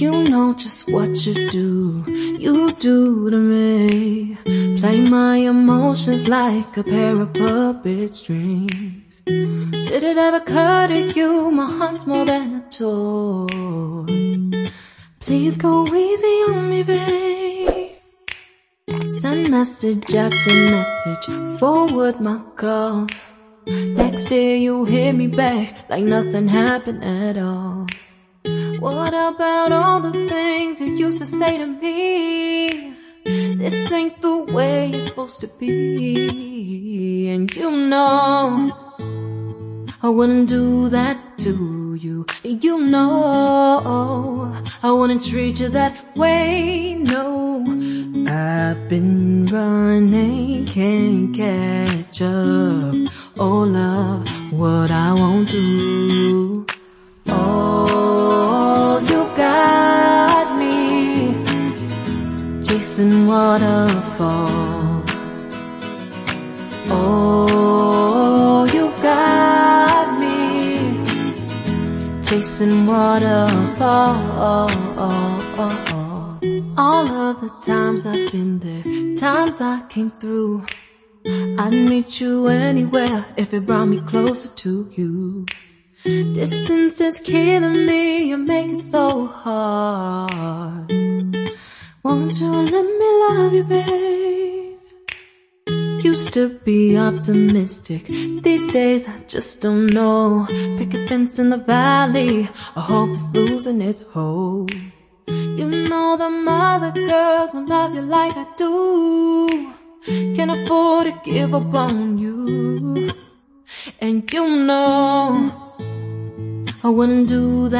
You know just what you do to me. Play my emotions like a pair of puppet strings. Did it ever occur to you my heart's more than a toy? Please go easy on me, babe. Send message after message, forward my calls. Next day you hit me back like nothing happened at all. What about all the things you used to say to me? This ain't the way it's supposed to be. And you know I wouldn't do that to you. You know I wouldn't treat you that way, no. I've been running, can't catch up. Oh love, what I won't do. Oh, you got me chasing waterfall. Oh, you got me chasing waterfall. All of the times I've been there, times I came through. I'd meet you anywhere if it brought me closer to you. Distance is killing me, you make it so hard. Won't you let me love you, babe? Used to be optimistic, these days I just don't know. Pick a fence in the valley, I hope it's losing its hold. You know them other girls will love you like I do. Can't afford to give up on you. And you know I wouldn't do that.